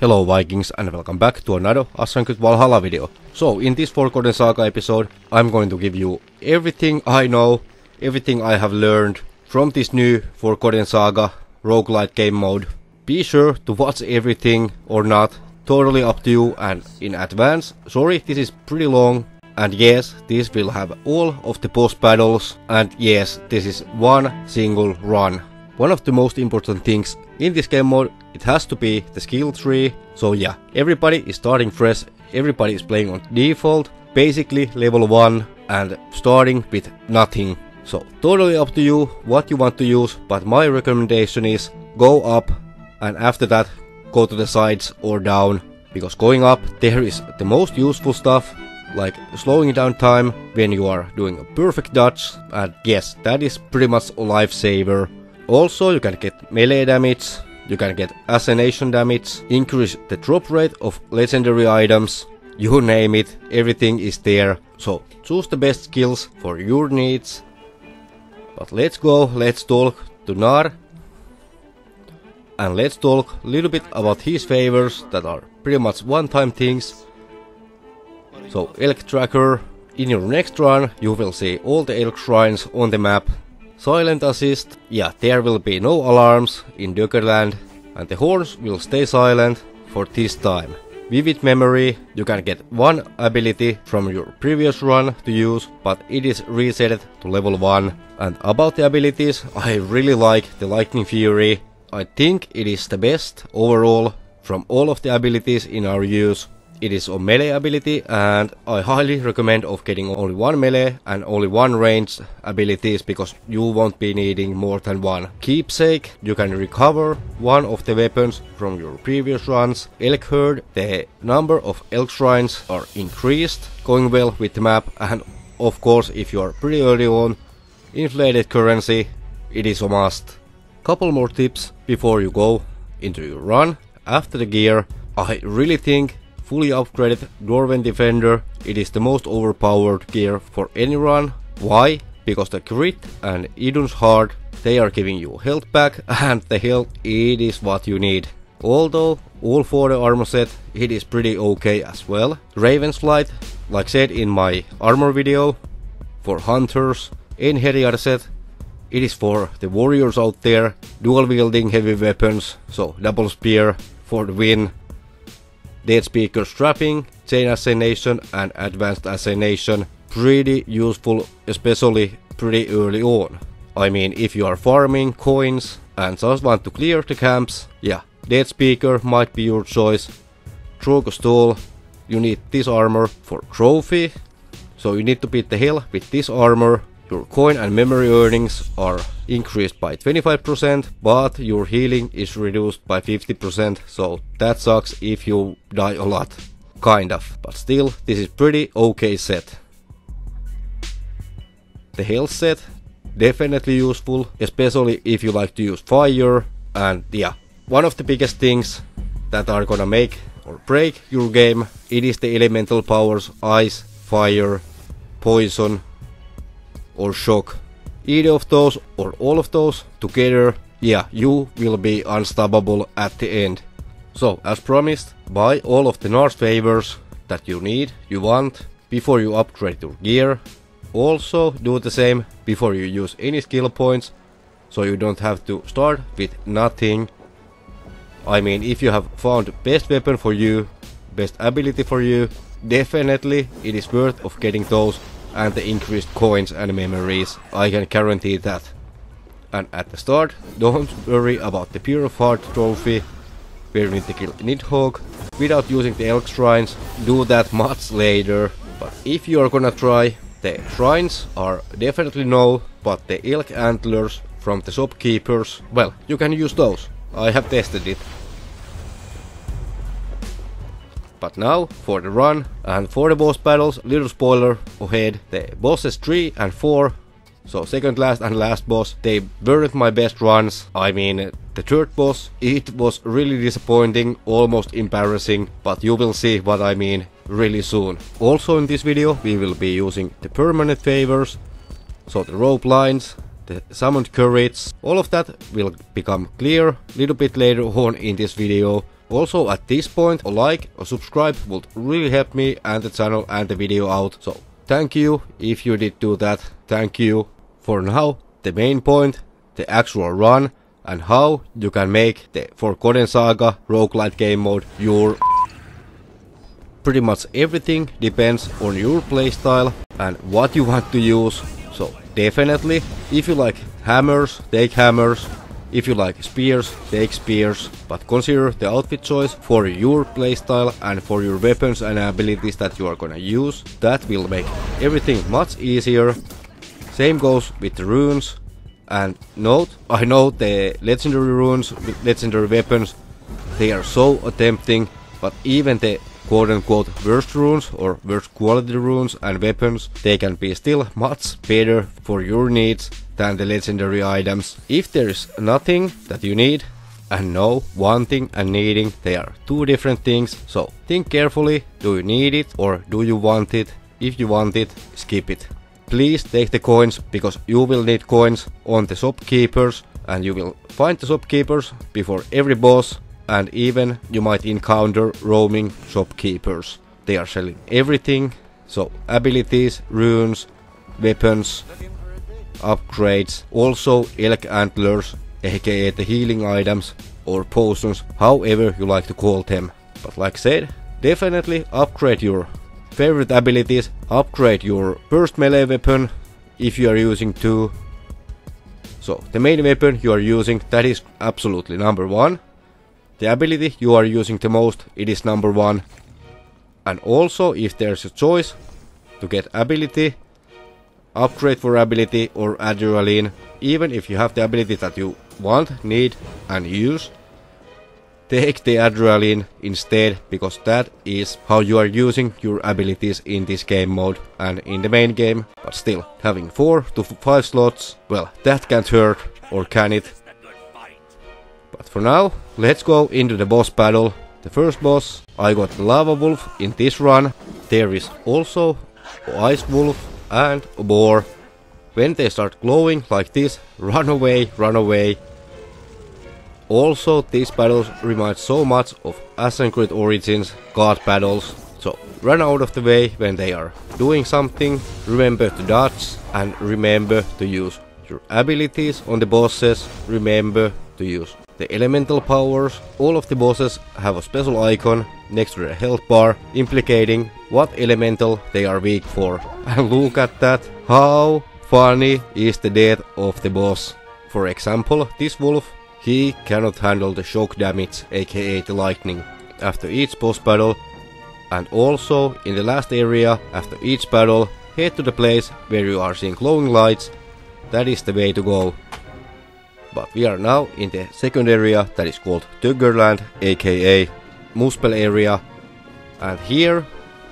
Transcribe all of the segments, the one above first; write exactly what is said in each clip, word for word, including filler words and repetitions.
Hello Vikings and welcome back to another Assassin's Creed Valhalla video. So in this Forgotten Saga episode I'm going to give you everything I know, everything I have learned from this new Forgotten Saga roguelite game mode. Be sure to watch everything or not, totally up to you and in advance. Sorry, this is pretty long and yes, this will have all of the boss battles and yes, this is one single run. One of the most important things in this game mode, it has to be the skill tree. So yeah, everybody is starting fresh, everybody is playing on default, basically level one and starting with nothing. So totally up to you what you want to use, but my recommendation is go up and after that go to the sides or down. Because going up there is the most useful stuff, like slowing down time when you are doing a perfect dodge, and yes, that is pretty much a lifesaver. Also, you can get melee damage, you can get assassination damage, increase the drop rate of legendary items, you name it, everything is there. So, choose the best skills for your needs. But let's go, let's talk to Nar. And let's talk a little bit about his favors that are pretty much one-time things. So, Elk Tracker. In your next run, you will see all the elk shrines on the map. Silent assist, yeah, there will be no alarms in Doggerland and the horns will stay silent for this time. Vivid memory, you can get one ability from your previous run to use, but it is reset to level one. And about the abilities, I really like the lightning fury. I think it is the best overall from all of the abilities in our use. It is a melee ability and I highly recommend of getting only one melee and only one range abilities because you won't be needing more than one. Keepsake, you can recover one of the weapons from your previous runs. Elk herd, the number of elk shrines are increased, going well with the map, and of course if you are pretty early on, inflated currency, it is a must. Couple more tips before you go into your run. After the gear, I really think fully upgraded Dwarven Defender, it is the most overpowered gear for any run. Why? Because the Crit and Idun's Heart, they are giving you health back, and the health, it is what you need. Although all for the armor set, it is pretty okay as well. Raven's Flight, like said in my armor video, for hunters. Enherjar set, it is for the warriors out there, dual wielding heavy weapons, so double spear for the win. Dead Speaker Strapping, Chain Assassination and Advanced Assassination, pretty useful, especially pretty early on. I mean, if you are farming coins and just want to clear the camps, yeah, Dead Speaker might be your choice. Trogostol, you need this armor for trophy, so you need to beat the Hel with this armor. Your coin and memory earnings are increased by twenty-five percent, but your healing is reduced by fifty percent, so that sucks if you die a lot. Kind of, but still, this is pretty okay set. The health set, definitely useful, especially if you like to use fire, and yeah, one of the biggest things that are gonna make or break your game, it is the elemental powers ice, fire, poison, or shock. Either of those or all of those together, yeah, you will be unstoppable at the end. So, as promised, buy all of the Nar's favors that you need, you want, before you upgrade your gear. Also, do the same before you use any skill points, so you don't have to start with nothing. I mean, if you have found best weapon for you, best ability for you, definitely it is worth of getting those and the increased coins and memories, I can guarantee that. And at the start, don't worry about the Pure of Heart trophy, where you need to kill Nidhogg, without using the elk shrines, do that much later. But if you are gonna try, the shrines are definitely no, but the elk antlers from the shopkeepers, well, you can use those, I have tested it. But now for the run and for the boss battles, little spoiler ahead, the bosses three and four, so second last and last boss, they weren't my best runs. I mean, the third boss, it was really disappointing, almost embarrassing, but you will see what I mean really soon. Also in this video we will be using the permanent favors, so the rope lines, the summoned courage, all of that will become clear a little bit later on in this video. Also, at this point, a like or subscribe would really help me and the channel and the video out. So thank you if you did do that. Thank you. For now, the main point, the actual run, and how you can make the Forgotten Saga roguelite game mode your. Pretty much everything depends on your playstyle and what you want to use. So definitely, if you like hammers, take hammers. If you like spears, take spears, but consider the outfit choice for your playstyle and for your weapons and abilities that you are gonna use. That will make everything much easier. Same goes with the runes. And note, I know the legendary runes, legendary weapons, they are so tempting, but even the quote-unquote worst runes or worst quality runes and weapons, they can be still much better for your needs than the legendary items. If there is nothing that you need, and no, wanting and needing, they are two different things, so think carefully, do you need it or do you want it? If you want it, skip it. Please take the coins, because you will need coins on the shopkeepers, and you will find the shopkeepers before every boss, and even you might encounter roaming shopkeepers. They are selling everything, so abilities, runes, weapons, upgrades, also elk antlers, aka the healing items or potions, however you like to call them. But like I said, definitely upgrade your favorite abilities, upgrade your first melee weapon if you are using two. So the main weapon you are using, that is absolutely number one. The ability you are using the most, it is number one. And also, if there's a choice to get ability, upgrade for ability or adrenaline, even if you have the ability that you want, need and use, take the adrenaline instead, because that is how you are using your abilities in this game mode and in the main game. But still, having four to five slots, well, that can't hurt, or can it? But for now, let's go into the boss battle. The first boss, I got the lava wolf in this run. There is also an ice wolf and a boar. When they start glowing like this, run away, run away. Also, these battles remind so much of Assassin's Creed Origins god battles. So run out of the way when they are doing something, remember to dodge and remember to use your abilities on the bosses, remember to use the elemental powers. All of the bosses have a special icon next to their health bar implicating what elemental they are weak for. And look at that, how funny is the death of the boss. For example, this wolf, he cannot handle the shock damage, aka the lightning, after each boss battle. And also in the last area, after each battle, head to the place where you are seeing glowing lights. That is the way to go. But we are now in the second area that is called Töggerland, aka Muspel area. And here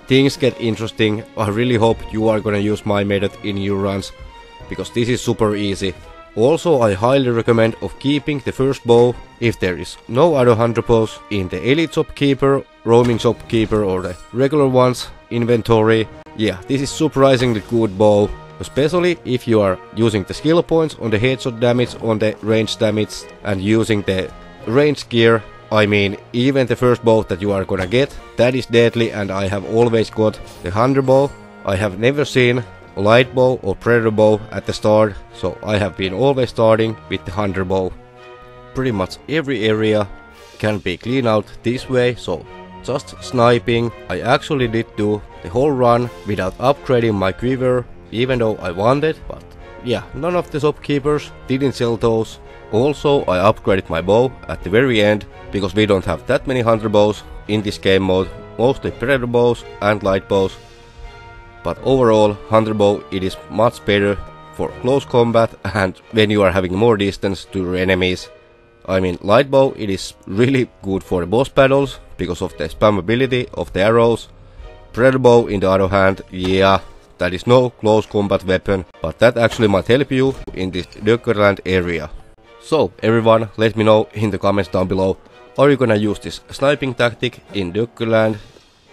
things get interesting. I really hope you are gonna use my method in your runs, because this is super easy. Also, I highly recommend of keeping the first bow if there is no other hunter bows in the elite shopkeeper, roaming shopkeeper or the regular ones inventory. Yeah, this is surprisingly good bow. Especially if you are using the skill points on the headshot damage, on the range damage, and using the range gear. I mean, even the first bow that you are gonna get, that is deadly, and I have always got the hunter bow. I have never seen a light bow or predator bow at the start, so I have been always starting with the hunter bow. Pretty much every area can be cleaned out this way, so just sniping. I actually did do the whole run without upgrading my quiver, even though I wanted, but yeah, none of the shopkeepers didn't sell those. Also, I upgraded my bow at the very end, because we don't have that many hunter bows in this game mode, mostly predator bows and light bows. But overall, hunter bow, it is much better for close combat and when you are having more distance to your enemies. I mean, light bow, it is really good for the boss battles because of the spammability of the arrows. Predator bow, in the other hand, yeah, that is no close combat weapon, but that actually might help you in this Töggerland area. So everyone, let me know in the comments down below, are you gonna use this sniping tactic in Töggerland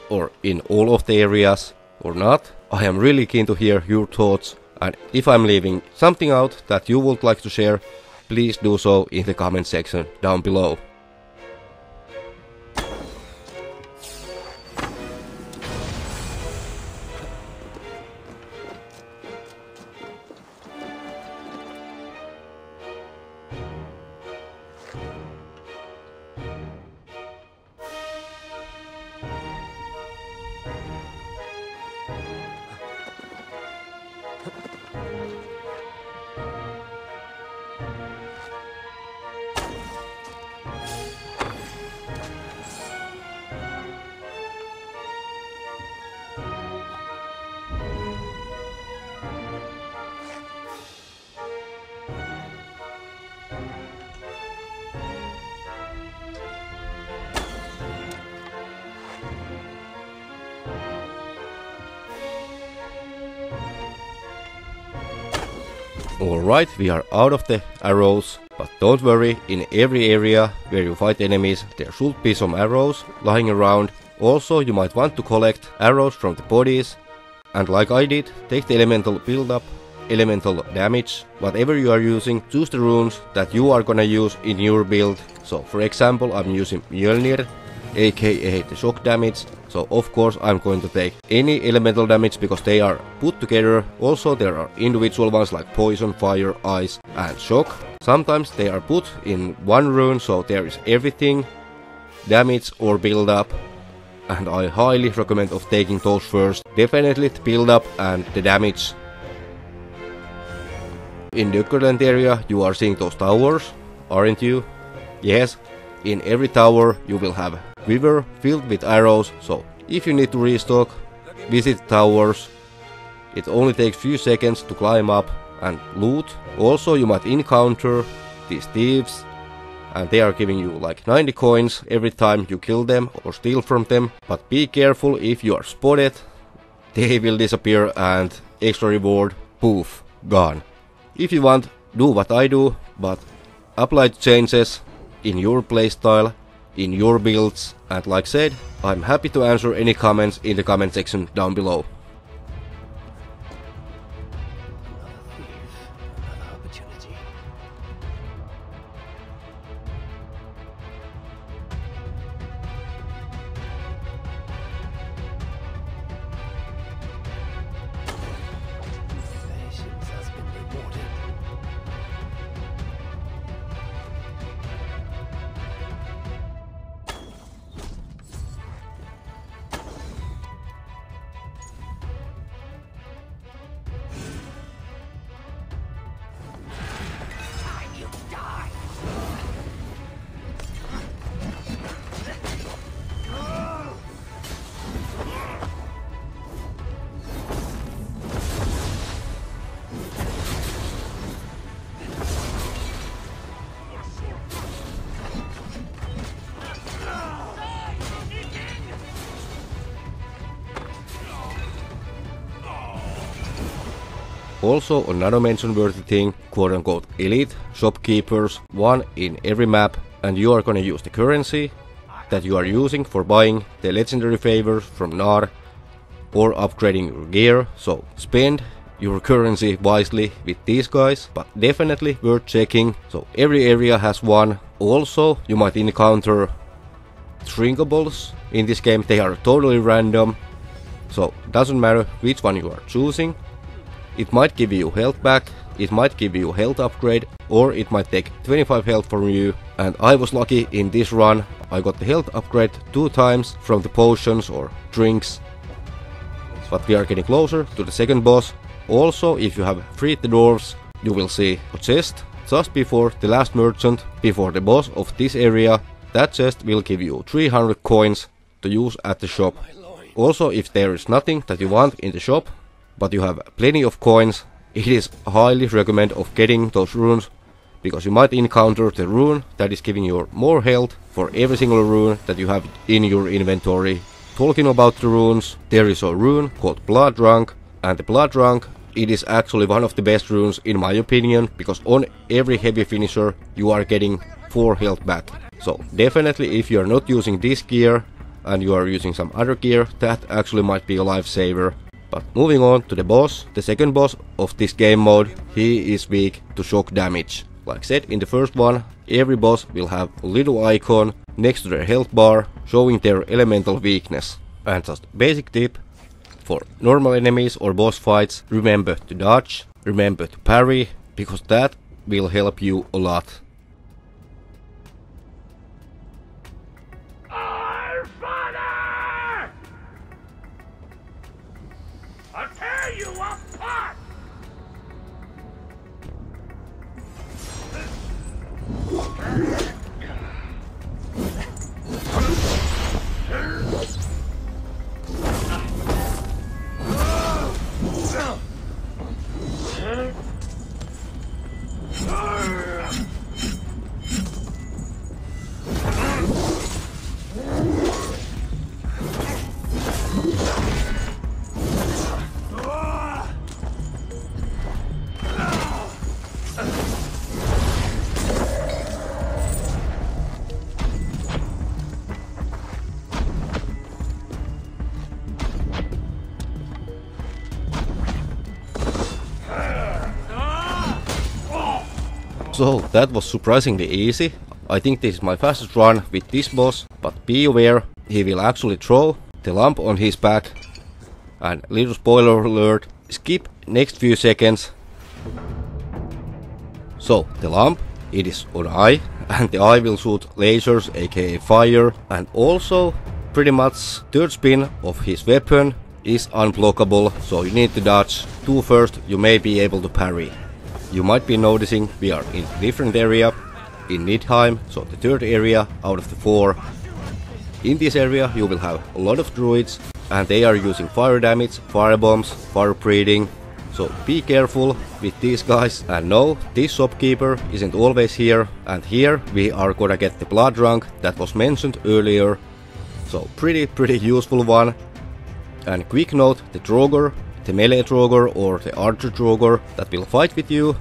or in all of the areas or not? I am really keen to hear your thoughts, and if I'm leaving something out that you would like to share, please do so in the comment section down below. Alright, we are out of the arrows, but don't worry, in every area where you fight enemies there should be some arrows lying around. Also, you might want to collect arrows from the bodies, and like I did, take the elemental build-up, elemental damage, whatever you are using, choose the runes that you are gonna use in your build. So for example, I'm using Mjolnir, aka the shock damage, so of course I'm going to take any elemental damage because they are put together. Also there are individual ones like poison, fire, ice and shock. Sometimes they are put in one rune, so there is everything, damage or build up. And I highly recommend of taking those first, definitely the build up and the damage. In the current area you are seeing those towers, aren't you? Yes, in every tower you will have quiver filled with arrows, so if you need to restock, visit towers. It only takes few seconds to climb up and loot. Also you might encounter these thieves, and they are giving you like ninety coins every time you kill them or steal from them. But be careful, if you are spotted, they will disappear and extra reward, poof, gone. If you want, do what I do, but apply changes in your playstyle, in your builds, and like said, I'm happy to answer any comments in the comment section down below. Also another mention worthy thing, quote unquote elite shopkeepers, one in every map, and you are gonna use the currency that you are using for buying the legendary favors from Nar or upgrading your gear, so spend your currency wisely with these guys, but definitely worth checking, so every area has one. Also you might encounter shrinkables. In this game they are totally random, so doesn't matter which one you are choosing. It might give you health back, it might give you health upgrade, or it might take twenty-five health from you. And I was lucky in this run, I got the health upgrade two times from the potions or drinks. But we are getting closer to the second boss. Also, if you have freed the dwarves, you will see a chest just before the last merchant, before the boss of this area. That chest will give you three hundred coins to use at the shop. Also, if there is nothing that you want in the shop, but you have plenty of coins, it is highly recommend of getting those runes, because you might encounter the rune that is giving you more health for every single rune that you have in your inventory. Talking about the runes, there is a rune called Blood Drunk, and the Blood Drunk, it is actually one of the best runes in my opinion, because on every heavy finisher you are getting four health back. So definitely if you are not using this gear and you are using some other gear, that actually might be a lifesaver. But moving on to the boss, the second boss of this game mode, he is weak to shock damage. Like said in the first one, every boss will have a little icon next to their health bar showing their elemental weakness. And just basic tip, for normal enemies or boss fights, remember to dodge, remember to parry, because that will help you a lot. So that was surprisingly easy. I think this is my fastest run with this boss, but be aware, he will actually throw the lump on his back. And little spoiler alert, skip next few seconds. So the lump, it is on eye, and the eye will shoot lasers aka fire, and also pretty much third spin of his weapon is unblockable, so you need to dodge two first, you may be able to parry. You might be noticing we are in a different area, in Nidhogg, so the third area out of the four. In this area you will have a lot of druids, and they are using fire damage, fire bombs, fire breathing, so be careful with these guys. And no, this shopkeeper isn't always here, and here we are gonna get the blood drunk that was mentioned earlier, so pretty pretty useful one. And quick note, the Draugr, the melee Draugr or the archer Draugr that will fight with you,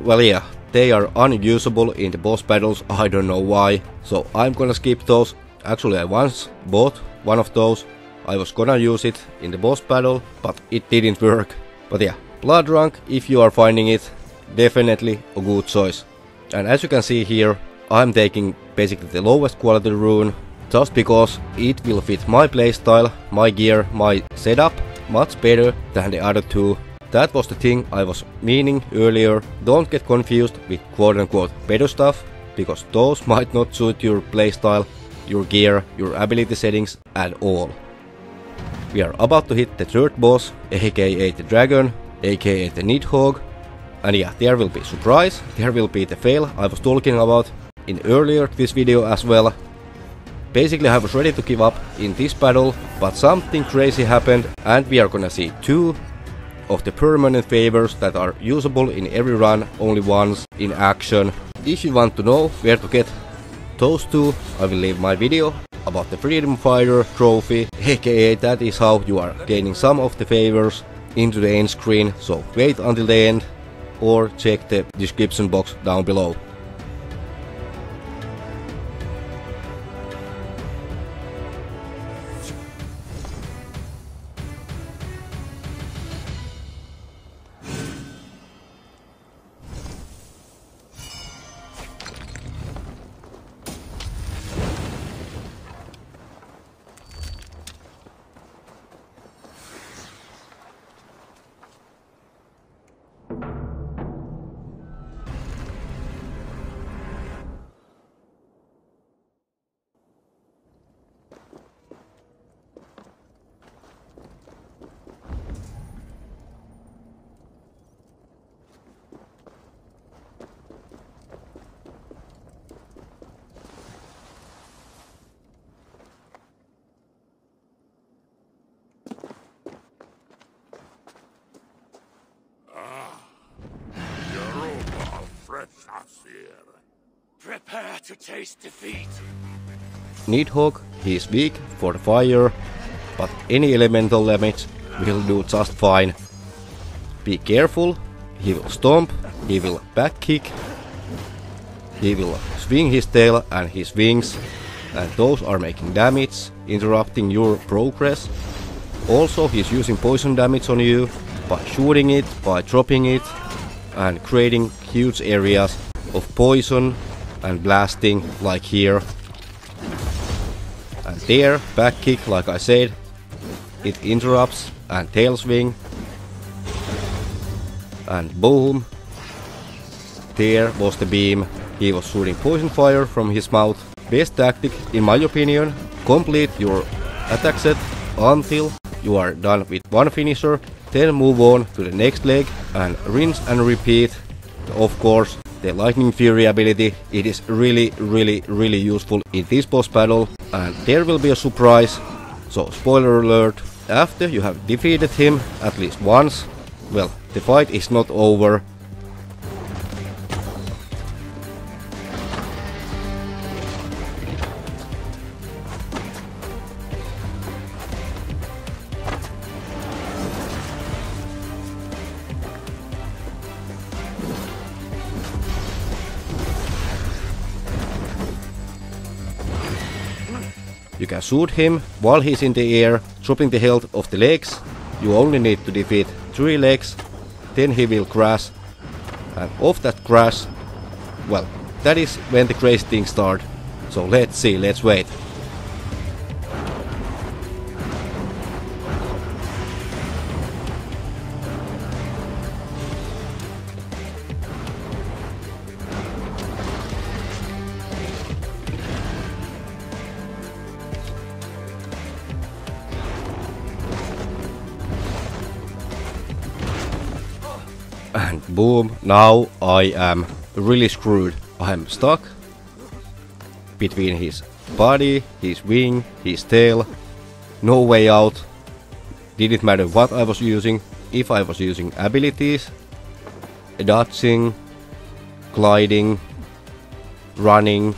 well yeah, they are unusable in the boss battles, I don't know why, so I'm gonna skip those. Actually I once bought one of those, I was gonna use it in the boss battle, but it didn't work. But yeah, blood drunk, if you are finding it, definitely a good choice. And as you can see here, I'm taking basically the lowest quality rune, just because it will fit my playstyle, my gear, my setup much better than the other two. That was the thing I was meaning earlier, don't get confused with quote-unquote better stuff, because those might not suit your playstyle, your gear, your ability settings at all. We are about to hit the third boss, aka the dragon, aka the Nidhogg, and yeah, there will be surprise, there will be the fail I was talking about in earlier this video as well. Basically I was ready to give up in this battle, but something crazy happened, and we are gonna see two of the permanent favors that are usable in every run only once in action. If you want to know where to get those two, I will leave my video about the Freedom Fighter trophy, aka that is how you are gaining some of the favors, into the end screen, so wait until the end or check the description box down below. Prepare to taste defeat. Nidhogg, he is weak for fire, but any elemental damage will do just fine. Be careful, he will stomp, he will back kick, he will swing his tail and his wings, and those are making damage, interrupting your progress. Also he is using poison damage on you by shooting it, by dropping it, and creating huge areas of poison and blasting, like here. And there, back kick, like I said, it interrupts, and tail swing, and boom, there was the beam, he was shooting poison fire from his mouth. Best tactic in my opinion, complete your attack set until you are done with one finisher, then move on to the next leg and rinse and repeat. Of course, the Lightning Fury ability, it is really really really useful in this boss battle, and there will be a surprise, so spoiler alert, after you have defeated him at least once, well, the fight is not over. You can shoot him while he's in the air, dropping the health of the legs. You only need to defeat three legs, then he will crash. And off that crash, well, that is when the crazy things start. So let's see, let's wait. And boom, now I am really screwed. I'm stuck between his body, his wing, his tail. No way out. Didn't matter what I was using, if I was using abilities, dodging, gliding, running.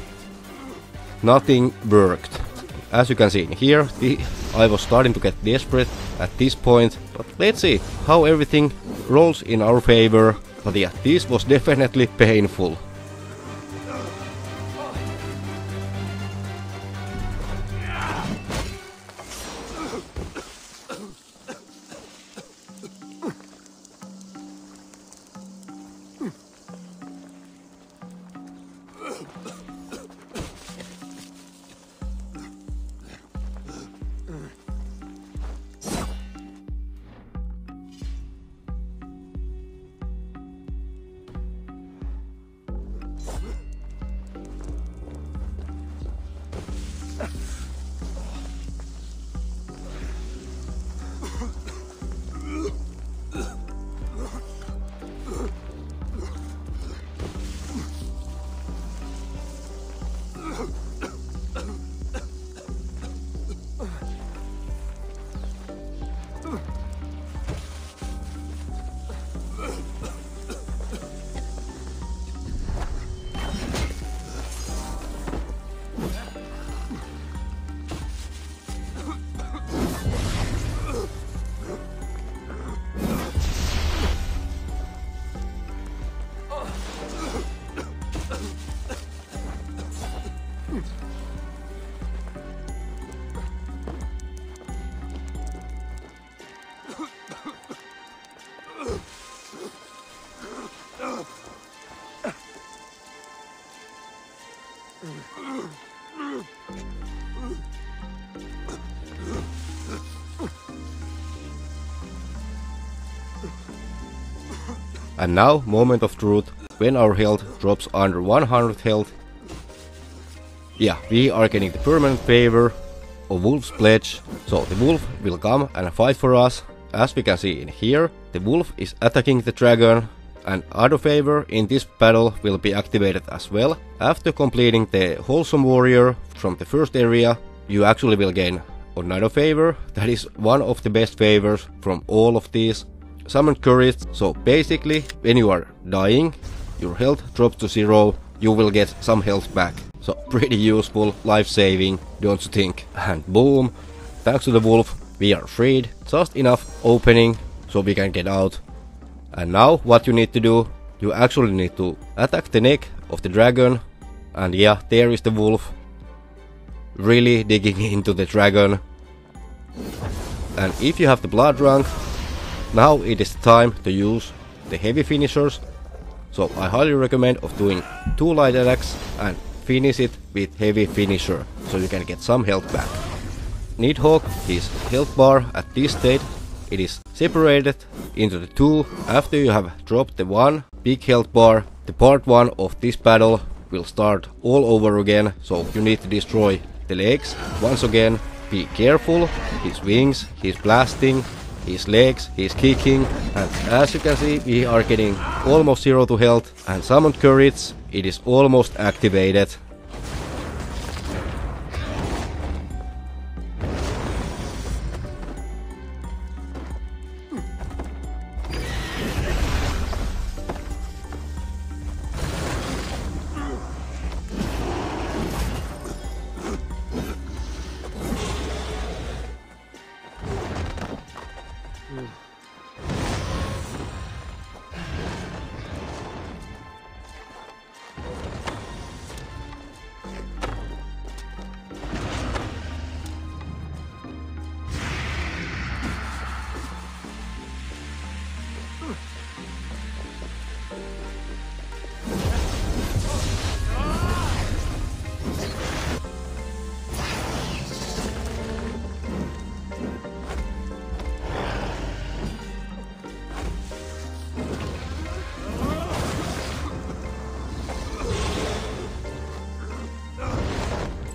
Nothing worked. As you can see in here, the, I was starting to get desperate at this point, but let's see how everything rolls in our favor. But yeah, this was definitely painful. And now, moment of truth, when our health drops under one hundred health, yeah, we are getting the permanent favor of Wolf's Pledge, so the wolf will come and fight for us. As we can see in here, the wolf is attacking the dragon, and other favor in this battle will be activated as well. After completing the Wholesome Warrior from the first area, you actually will gain another favor, that is one of the best favors from all of these. Summoned Courage, so basically, when you are dying, your health drops to zero, you will get some health back. So pretty useful, life-saving, don't you think? And boom, thanks to the wolf, we are freed, just enough opening, so we can get out. And now, what you need to do, you actually need to attack the neck of the dragon, and yeah, there is the wolf, really digging into the dragon. And if you have the blood rank, now it is time to use the heavy finishers, so I highly recommend of doing two light attacks and finish it with heavy finisher, so you can get some health back. Nidhogg, his health bar at this state, it is separated into the two. After you have dropped the one big health bar, the part one of this battle will start all over again, so you need to destroy the legs once again. Be careful, his wings, his blasting, his legs, his kicking, and as you can see, we are getting almost zero to health. And Summoned Courage, it is almost activated.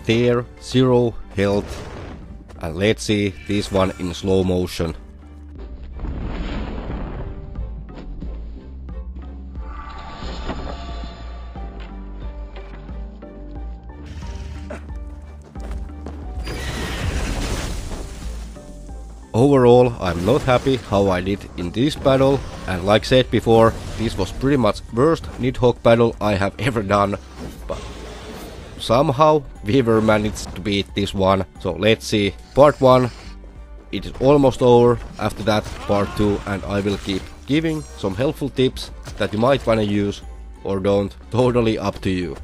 there, zero health. And let's see this one in slow motion. Overall, I'm not happy how I did in this battle, and like said before, this was pretty much worst Nidhogg battle I have ever done, but somehow we were managed to beat this one. So let's see, part one, it is almost over, after that part two, and I will keep giving some helpful tips that you might wanna use or don't, totally up to you.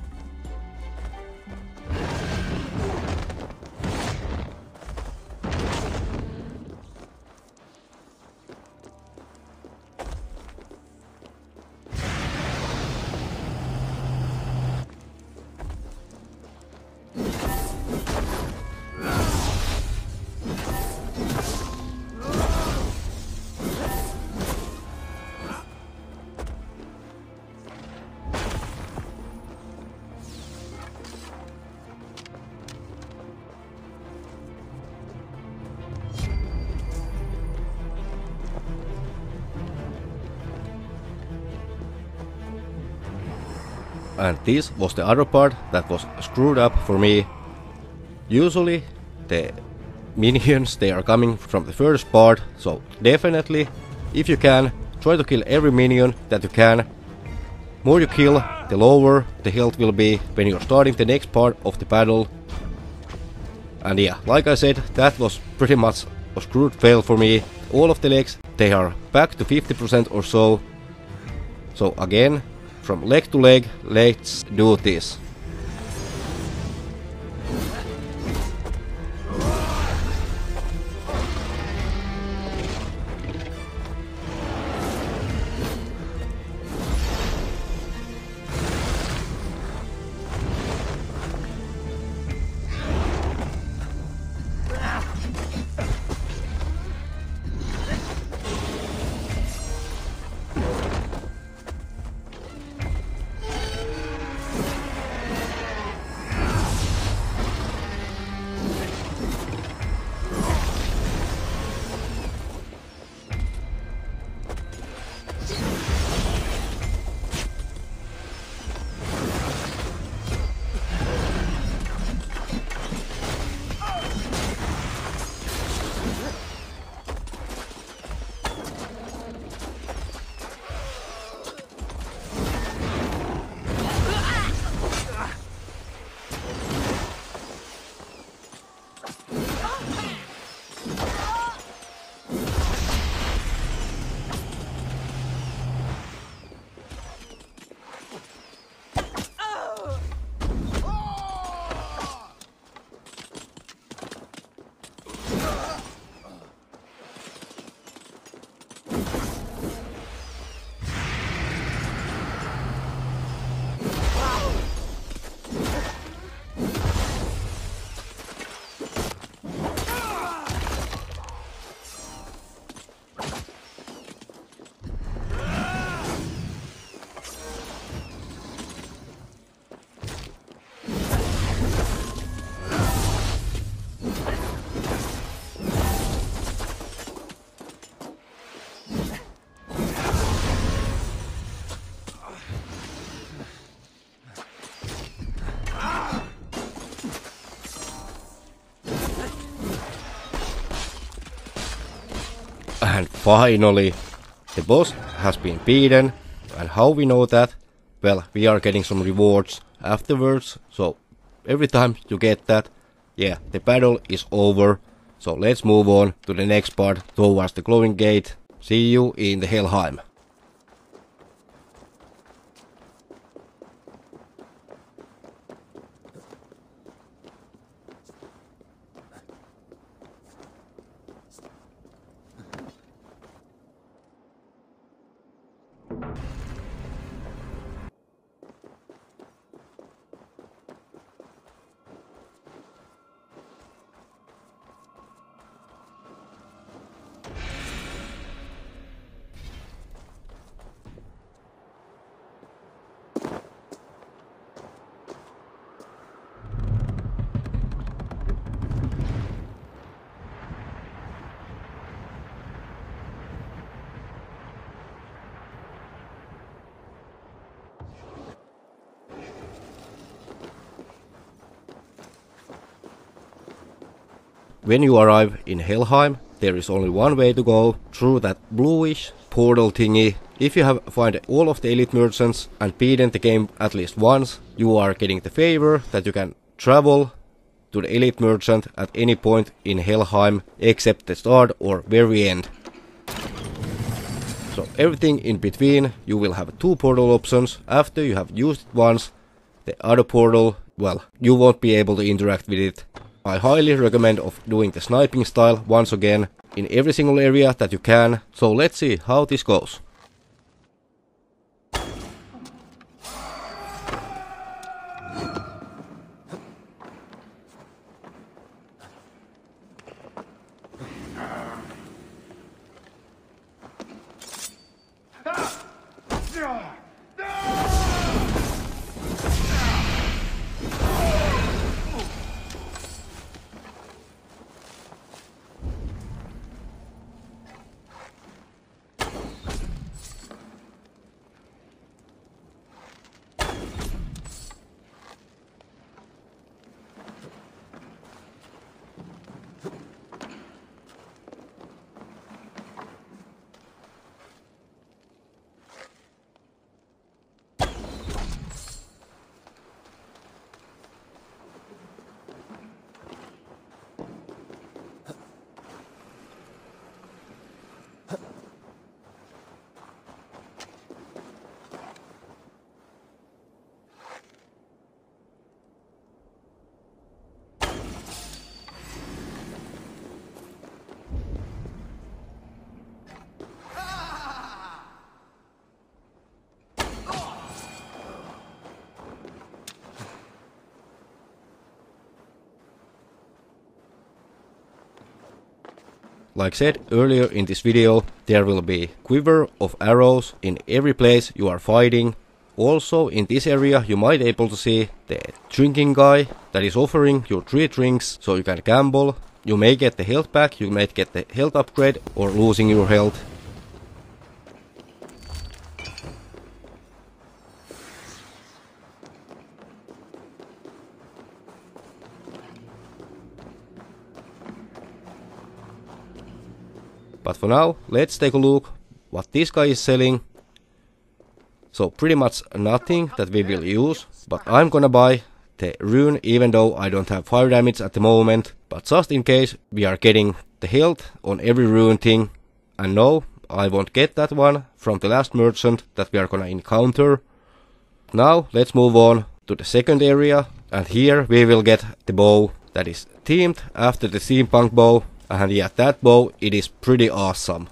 And this was the other part that was screwed up for me. Usually the minions, they are coming from the first part, so definitely, if you can, try to kill every minion that you can. More you kill, the lower the health will be when you're starting the next part of the battle. And yeah, like I said, that was pretty much a screwed fail for me. All of the legs, they are back to fifty percent or so. So again, from leg to leg, let's do this. And finally, the boss has been beaten, and how we know that? Well, we are getting some rewards afterwards, so every time you get that, yeah, the battle is over. So let's move on to the next part towards the glowing gate. See you in the Helheim. When you arrive in Helheim, there is only one way to go, through that bluish portal thingy. If you have find all of the elite merchants and beaten the game at least once, you are getting the favor that you can travel to the elite merchant at any point in Helheim except the start or very end. So everything in between, you will have two portal options. After you have used it once, the other portal, well, you won't be able to interact with it. I highly recommend of doing the sniping style once again in every single area that you can. So let's see how this goes. Like said earlier in this video, there will be quiver of arrows in every place you are fighting. Also in this area you might able to see the drinking guy that is offering you three drinks so you can gamble. You may get the health back, you may get the health upgrade or losing your health. But for now, let's take a look what this guy is selling. So pretty much nothing that we will use, but I'm gonna buy the rune even though I don't have fire damage at the moment. But just in case, we are getting the health on every rune thing. And no, I won't get that one from the last merchant that we are gonna encounter. Now let's move on to the second area, and here we will get the bow that is themed after the steampunk bow. And yeah, that bow, it is pretty awesome.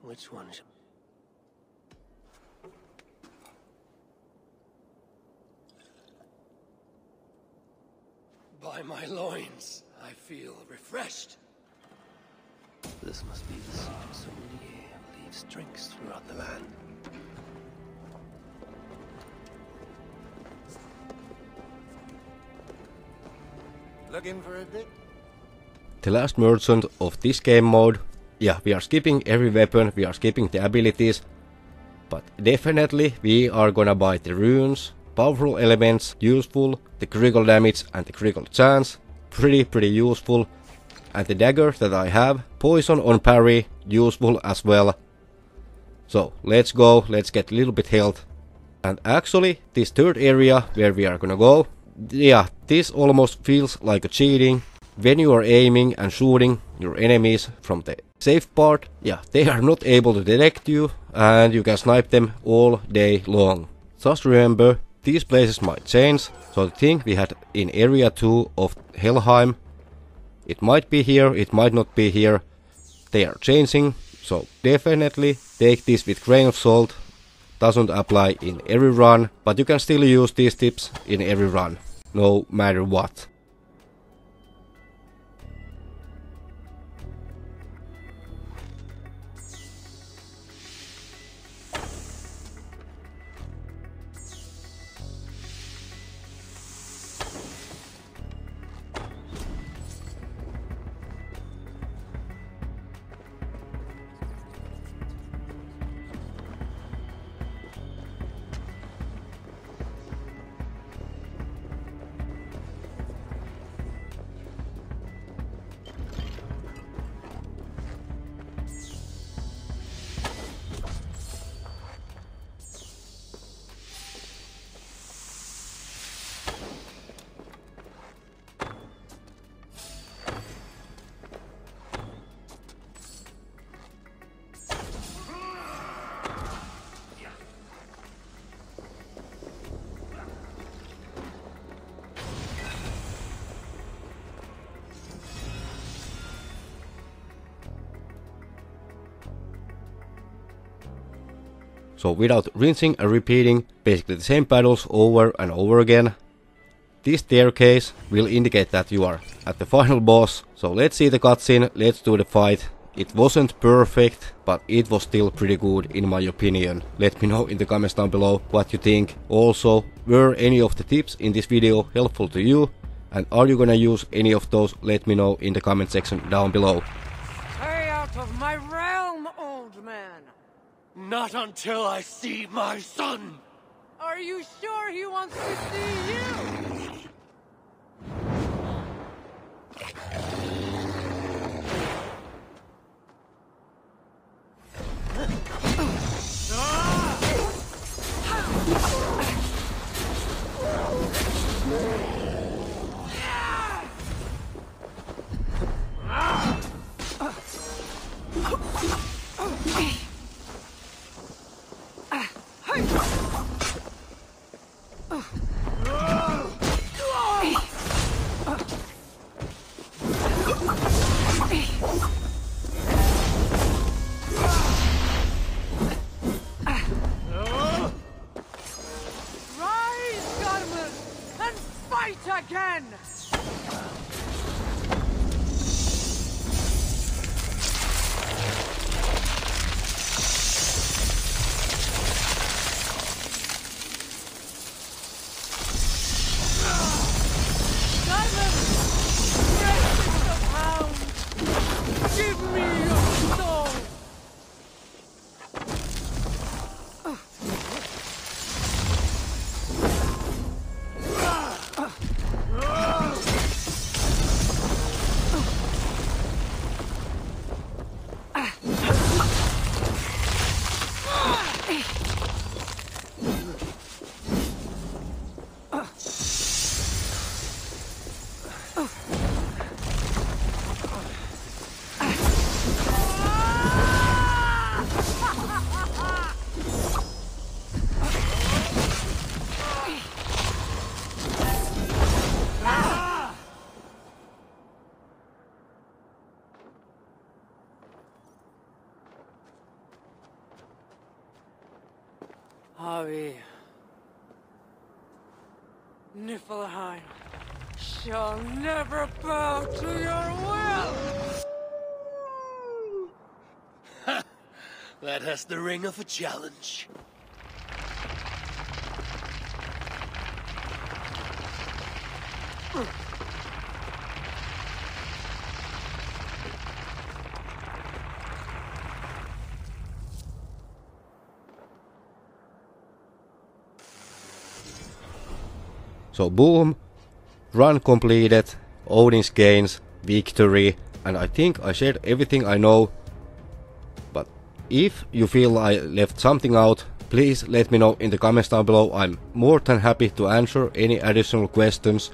Which one is it? By my loins, I feel refreshed. This must be the same sommelier who leaves drinks throughout the land. Looking for a bit? The last merchant of this game mode. Yeah, we are skipping every weapon, we are skipping the abilities, but definitely we are gonna buy the runes, powerful elements, useful, the critical damage and the critical chance, pretty pretty useful, and the dagger that I have, poison on parry, useful as well. So let's go, let's get a little bit health. And actually this third area where we are gonna go, yeah, this almost feels like a cheating. When you are aiming and shooting your enemies from the safe part, yeah, they are not able to detect you, and you can snipe them all day long. Just remember, these places might change, so the thing we had in area two of Helheim, it might be here, it might not be here, they are changing, so definitely take this with grain of salt. Doesn't apply in every run, but you can still use these tips in every run, no matter what. So without rinsing and repeating basically the same battles over and over again. This staircase will indicate that you are at the final boss, so let's see the cutscene, let's do the fight. It wasn't perfect, but it was still pretty good in my opinion. Let me know in the comments down below what you think. Also, were any of the tips in this video helpful to you? And are you gonna use any of those? Let me know in the comment section down below. Stay out of my realm, old man! Not until I see my son! Are you sure he wants to see you? Again! Niflheim shall never bow to your will! That has the ring of a challenge. So boom, run completed, Odin's gains, victory, and I think I shared everything I know. But if you feel I left something out, please let me know in the comments down below. I'm more than happy to answer any additional questions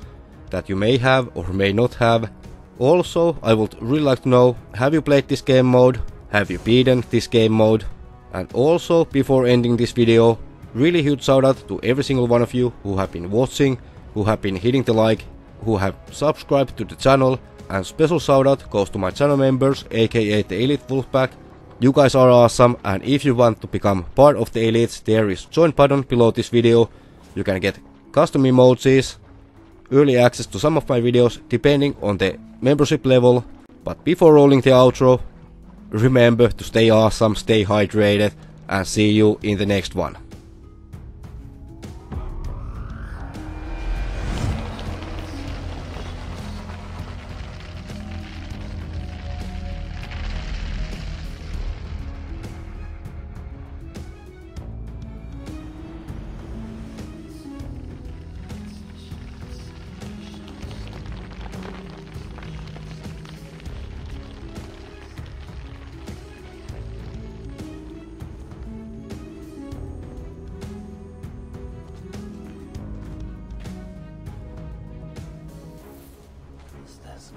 that you may have or may not have. Also, I would really like to know, have you played this game mode? Have you beaten this game mode? And also, before ending this video, really huge shout out to every single one of you who have been watching, who have been hitting the like, who have subscribed to the channel, and special shout out goes to my channel members, aka the Elite Wolfpack. You guys are awesome, and if you want to become part of the elites, there is join button below this video. You can get custom emojis, early access to some of my videos depending on the membership level. But before rolling the outro, remember to stay awesome, stay hydrated, and see you in the next one.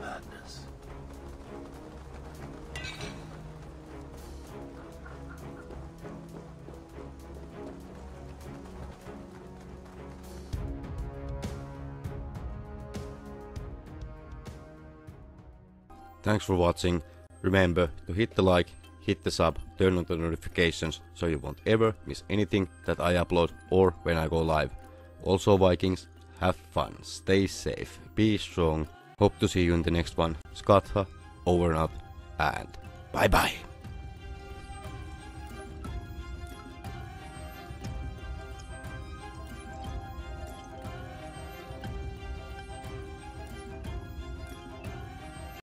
Madness. Thanks for watching. Remember to hit the like, hit the sub, turn on the notifications so you won't ever miss anything that I upload or when I go live. Also, Vikings, have fun, stay safe, be strong. Hope to see you in the next one. Skatha, over and out, and bye bye.